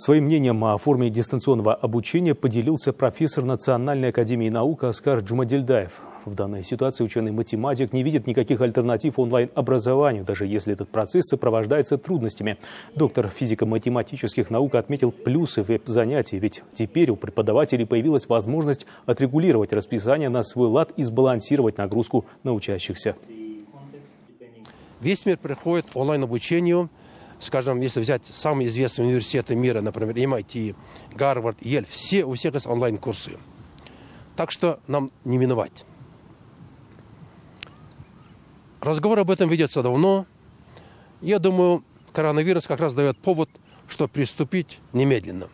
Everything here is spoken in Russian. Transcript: Своим мнением о форме дистанционного обучения поделился профессор Национальной Академии Наук Аскар Джумадильдаев. В данной ситуации ученый-математик не видит никаких альтернатив онлайн-образованию, даже если этот процесс сопровождается трудностями. Доктор физико-математических наук отметил плюсы веб-занятий, ведь теперь у преподавателей появилась возможность отрегулировать расписание на свой лад и сбалансировать нагрузку на учащихся. Весь мир приходит к онлайн-обучению. Скажем, если взять самые известные университеты мира, например, MIT, Гарвард, Йель, у всех есть онлайн-курсы. Так что нам не миновать. Разговор об этом ведется давно. Я думаю, коронавирус как раз дает повод, чтобы приступить немедленно.